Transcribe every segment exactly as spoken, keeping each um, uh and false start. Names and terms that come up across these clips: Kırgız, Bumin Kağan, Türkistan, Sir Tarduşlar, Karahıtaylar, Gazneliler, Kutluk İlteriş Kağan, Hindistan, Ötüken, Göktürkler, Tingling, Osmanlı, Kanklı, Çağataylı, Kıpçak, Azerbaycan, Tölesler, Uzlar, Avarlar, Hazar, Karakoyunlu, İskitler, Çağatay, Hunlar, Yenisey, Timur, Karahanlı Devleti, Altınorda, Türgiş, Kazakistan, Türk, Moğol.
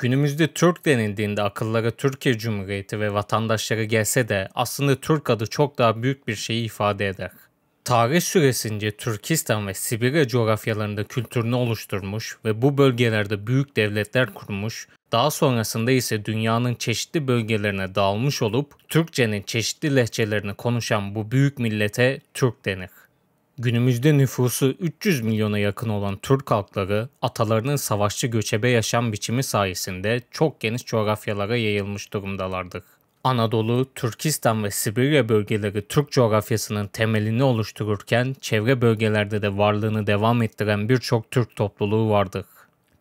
Günümüzde Türk denildiğinde akıllara Türkiye Cumhuriyeti ve vatandaşları gelse de aslında Türk adı çok daha büyük bir şeyi ifade eder. Tarih süresince Türkistan ve Sibirya coğrafyalarında kültürünü oluşturmuş ve bu bölgelerde büyük devletler kurmuş, daha sonrasında ise dünyanın çeşitli bölgelerine dağılmış olup Türkçenin çeşitli lehçelerini konuşan bu büyük millete Türk denir. Günümüzde nüfusu üç yüz milyona yakın olan Türk halkları, atalarının savaşçı göçebe yaşam biçimi sayesinde çok geniş coğrafyalara yayılmış durumdalardır. Anadolu, Türkistan ve Sibirya bölgeleri Türk coğrafyasının temelini oluştururken çevre bölgelerde de varlığını devam ettiren birçok Türk topluluğu vardır.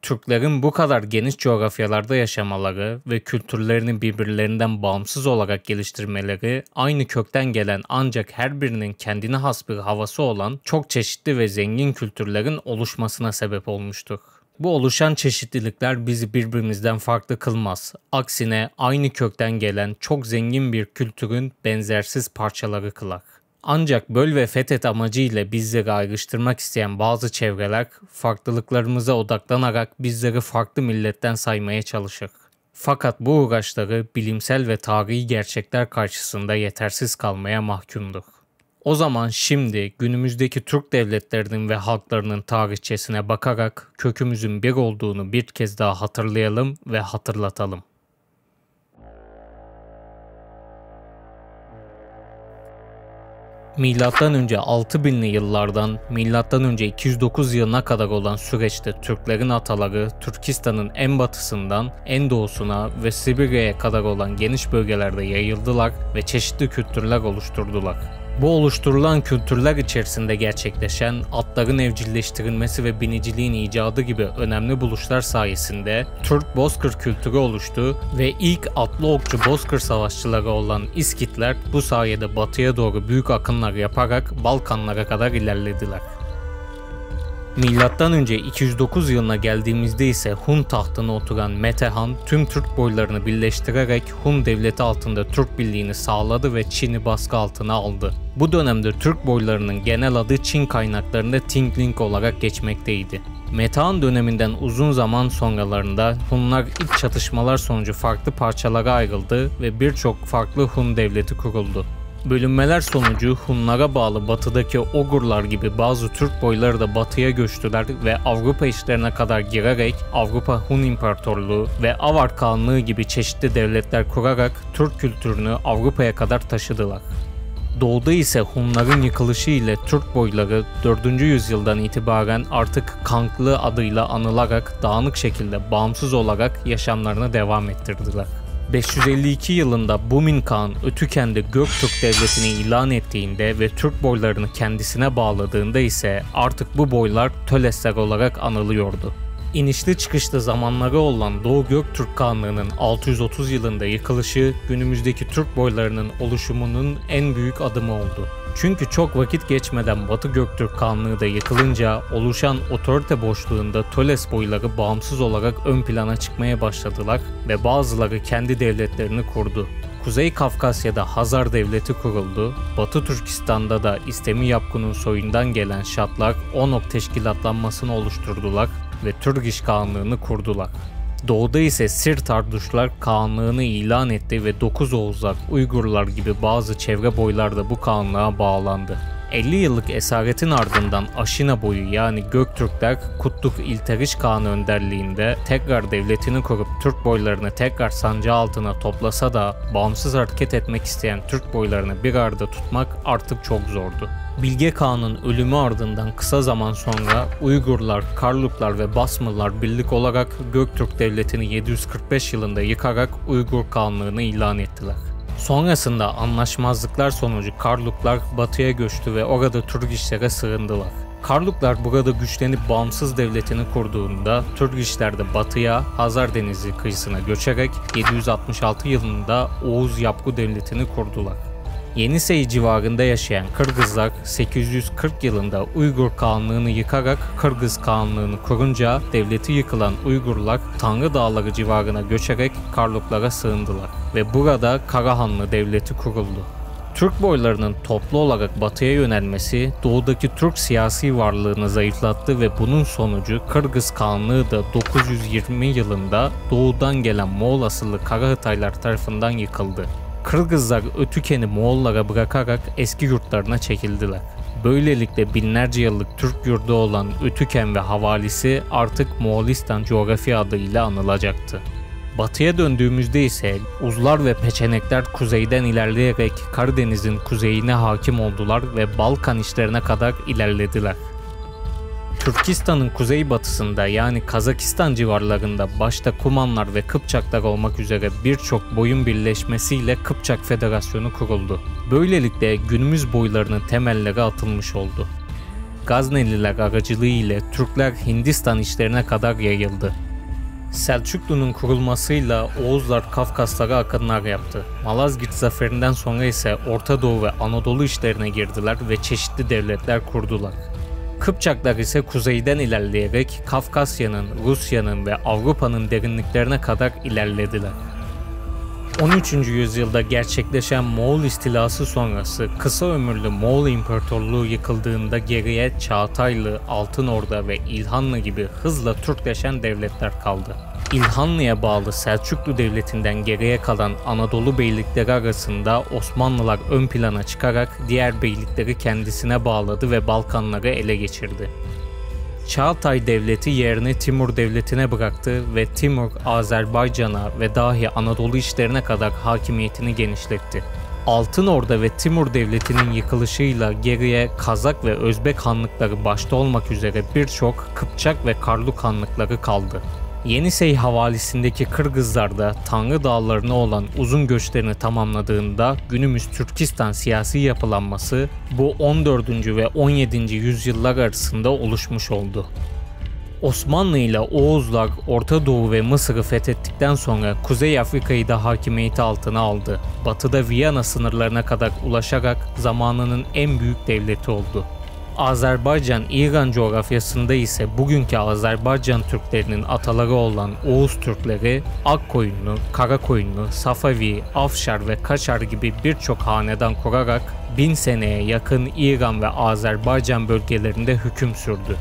Türklerin bu kadar geniş coğrafyalarda yaşamaları ve kültürlerini birbirlerinden bağımsız olarak geliştirmeleri, aynı kökten gelen ancak her birinin kendine has bir havası olan çok çeşitli ve zengin kültürlerin oluşmasına sebep olmuştur. Bu oluşan çeşitlilikler bizi birbirimizden farklı kılmaz. Aksine aynı kökten gelen çok zengin bir kültürün benzersiz parçaları kılar. Ancak böl ve fethet amacıyla bizleri ayrıştırmak isteyen bazı çevreler, farklılıklarımıza odaklanarak bizleri farklı milletten saymaya çalışır. Fakat bu uğraşları bilimsel ve tarihi gerçekler karşısında yetersiz kalmaya mahkumdur. O zaman şimdi günümüzdeki Türk devletlerinin ve halklarının tarihçesine bakarak kökümüzün bir olduğunu bir kez daha hatırlayalım ve hatırlatalım. Milattan önce altı binli yıllardan milattan önce iki yüz dokuz yılına kadar olan süreçte Türklerin ataları Türkistan'ın en batısından en doğusuna ve Sibirya'ya kadar olan geniş bölgelerde yayıldılar ve çeşitli kültürler oluşturdular. Bu oluşturulan kültürler içerisinde gerçekleşen atların evcilleştirilmesi ve biniciliğin icadı gibi önemli buluşlar sayesinde Türk-Bozkır kültürü oluştu ve ilk atlı okçu Bozkır savaşçıları olan İskitler bu sayede batıya doğru büyük akınlar yaparak Balkanlara kadar ilerlediler. milattan önce iki yüz dokuz yılına geldiğimizde ise Hun tahtına oturan Mete Han tüm Türk boylarını birleştirerek Hun devleti altında Türk birliğini sağladı ve Çin'i baskı altına aldı. Bu dönemde Türk boylarının genel adı Çin kaynaklarında Tingling olarak geçmekteydi. Mete Han döneminden uzun zaman sonralarında Hunlar iç çatışmalar sonucu farklı parçalara ayrıldı ve birçok farklı Hun devleti kuruldu. Bölünmeler sonucu Hunlara bağlı batıdaki Uygurlar gibi bazı Türk boyları da batıya göçtüler ve Avrupa içlerine kadar girerek Avrupa Hun İmparatorluğu ve Avar Kağanlığı gibi çeşitli devletler kurarak Türk kültürünü Avrupa'ya kadar taşıdılar. Doğuda ise Hunların yıkılışı ile Türk boyları dördüncü yüzyıldan itibaren artık Kanklı adıyla anılarak dağınık şekilde bağımsız olarak yaşamlarına devam ettirdiler. beş yüz elli iki yılında Bumin Kağan Ötüken'de Göktürk Devleti'ni ilan ettiğinde ve Türk boylarını kendisine bağladığında ise artık bu boylar Tölesler olarak anılıyordu. İnişli çıkışlı zamanları olan Doğu Göktürk Kağanlığı'nın altı yüz otuz yılında yıkılışı günümüzdeki Türk boylarının oluşumunun en büyük adımı oldu. Çünkü çok vakit geçmeden Batı Göktürk Kağanlığı da yıkılınca oluşan otorite boşluğunda Töles boyları bağımsız olarak ön plana çıkmaya başladılar ve bazıları kendi devletlerini kurdu. Kuzey Kafkasya'da Hazar Devleti kuruldu, Batı Türkistan'da da İstemi Yapkun'un soyundan gelen Şatlar onok teşkilatlanmasını oluşturdular ve Türgiş Kağanlığını kurdular. Doğuda ise Sir Tarduşlar Kağanlığını ilan etti ve Dokuz Oğuzlar, Uygurlar gibi bazı çevre boylarda bu Kağanlığa bağlandı. elli yıllık esaretin ardından Aşina boyu yani Göktürkler Kutluk İlteriş Kağan önderliğinde tekrar devletini kurup Türk boylarını tekrar sancağı altına toplasa da bağımsız hareket etmek isteyen Türk boylarını bir arada tutmak artık çok zordu. Bilge Kağan'ın ölümü ardından kısa zaman sonra Uygurlar, Karluklar ve Basmırlar birlik olarak Göktürk Devleti'ni yedi yüz kırk beş yılında yıkarak Uygur Kağanlığını ilan ettiler. Sonrasında anlaşmazlıklar sonucu Karluklar batıya göçtü ve orada Türgişlere sığındılar. Karluklar burada güçlenip bağımsız devletini kurduğunda Türgişler de batıya Hazar Denizi kıyısına göçerek yedi yüz altmış altı yılında Oğuz Yapgu Devleti'ni kurdular. Yenisey civarında yaşayan Kırgızlar sekiz yüz kırk yılında Uygur Kağanlığını yıkarak Kırgız Kağanlığını kurunca devleti yıkılan Uygurlar Tanrı Dağları civarına göçerek Karluklara sığındılar ve burada Karahanlı Devleti kuruldu. Türk boylarının toplu olarak batıya yönelmesi doğudaki Türk siyasi varlığını zayıflattı ve bunun sonucu Kırgız Kağanlığı da dokuz yüz yirmi yılında doğudan gelen Moğol asıllı Karahıtaylar tarafından yıkıldı. Kırgızlar Ötüken'i Moğollara bırakarak eski yurtlarına çekildiler. Böylelikle binlerce yıllık Türk yurdu olan Ötüken ve havalisi artık Moğolistan coğrafya adıyla anılacaktı. Batıya döndüğümüzde ise Uzlar ve Peçenekler kuzeyden ilerleyerek Karadeniz'in kuzeyine hakim oldular ve Balkan içlerine kadar ilerlediler. Türkistan'ın kuzeybatısında yani Kazakistan civarlarında başta Kumanlar ve Kıpçaklar olmak üzere birçok boyun birleşmesiyle Kıpçak Federasyonu kuruldu. Böylelikle günümüz boylarının temelleri atılmış oldu. Gazneliler aracılığı ile Türkler Hindistan içlerine kadar yayıldı. Selçuklu'nun kurulmasıyla Oğuzlar Kafkaslara akınlar yaptı. Malazgirt zaferinden sonra ise Orta Doğu ve Anadolu işlerine girdiler ve çeşitli devletler kurdular. Kıpçaklar ise kuzeyden ilerleyerek Kafkasya'nın, Rusya'nın ve Avrupa'nın derinliklerine kadar ilerlediler. on üçüncü yüzyılda gerçekleşen Moğol istilası sonrası kısa ömürlü Moğol İmparatorluğu yıkıldığında geriye Çağataylı, Altınorda ve İlhanlı gibi hızla Türkleşen devletler kaldı. İlhanlı'ya bağlı Selçuklu Devleti'nden geriye kalan Anadolu beylikleri arasında Osmanlılar ön plana çıkarak diğer beylikleri kendisine bağladı ve Balkanları ele geçirdi. Çağatay Devleti yerini Timur Devleti'ne bıraktı ve Timur, Azerbaycan'a ve dahi Anadolu içlerine kadar hakimiyetini genişletti. Altınorda ve Timur Devleti'nin yıkılışıyla geriye Kazak ve Özbek hanlıkları başta olmak üzere birçok Kıpçak ve Karluk hanlıkları kaldı. Yenisey havalisindeki Kırgızlar da Tanrı Dağları'na olan uzun göçlerini tamamladığında günümüz Türkistan siyasi yapılanması bu on dördüncü ve on yedinci yüzyıllar arasında oluşmuş oldu. Osmanlı ile Oğuzlar Orta Doğu ve Mısır'ı fethettikten sonra Kuzey Afrika'yı da hakimiyeti altına aldı. Batıda Viyana sınırlarına kadar ulaşarak zamanının en büyük devleti oldu. Azerbaycan-İran coğrafyasında ise bugünkü Azerbaycan Türklerinin ataları olan Oğuz Türkleri, Akkoyunlu, Karakoyunlu, Safavi, Afşar ve Kaşar gibi birçok hanedan kurarak bin seneye yakın İran ve Azerbaycan bölgelerinde hüküm sürdü.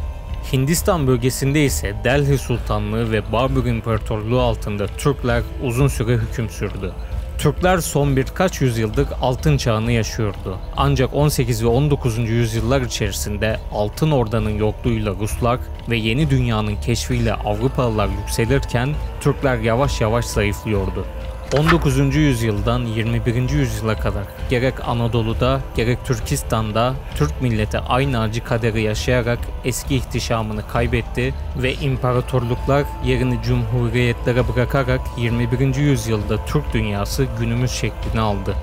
Hindistan bölgesinde ise Delhi Sultanlığı ve Babür İmparatorluğu altında Türkler uzun süre hüküm sürdü. Türkler son birkaç yüzyıldır altın çağını yaşıyordu. Ancak on sekizinci ve on dokuzuncu yüzyıllar içerisinde Altınordu'nun yokluğuyla Ruslar ve yeni dünyanın keşfiyle Avrupalılar yükselirken Türkler yavaş yavaş zayıflıyordu. on dokuzuncu yüzyıldan yirmi birinci yüzyıla kadar gerek Anadolu'da gerek Türkistan'da Türk milleti aynı acı kaderi yaşayarak eski ihtişamını kaybetti ve imparatorluklar yerini cumhuriyetlere bırakarak yirmi birinci yüzyılda Türk dünyası günümüz şeklini aldı.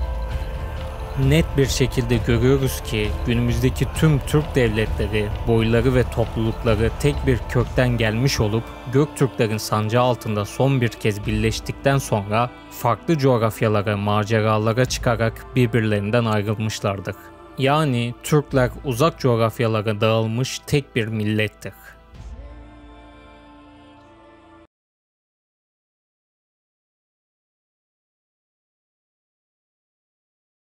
Net bir şekilde görüyoruz ki günümüzdeki tüm Türk devletleri, boyları ve toplulukları tek bir kökten gelmiş olup Göktürklerin sancağı altında son bir kez birleştikten sonra farklı coğrafyalara, maceralara çıkarak birbirlerinden ayrılmışlardır. Yani Türkler uzak coğrafyalara dağılmış tek bir millettir.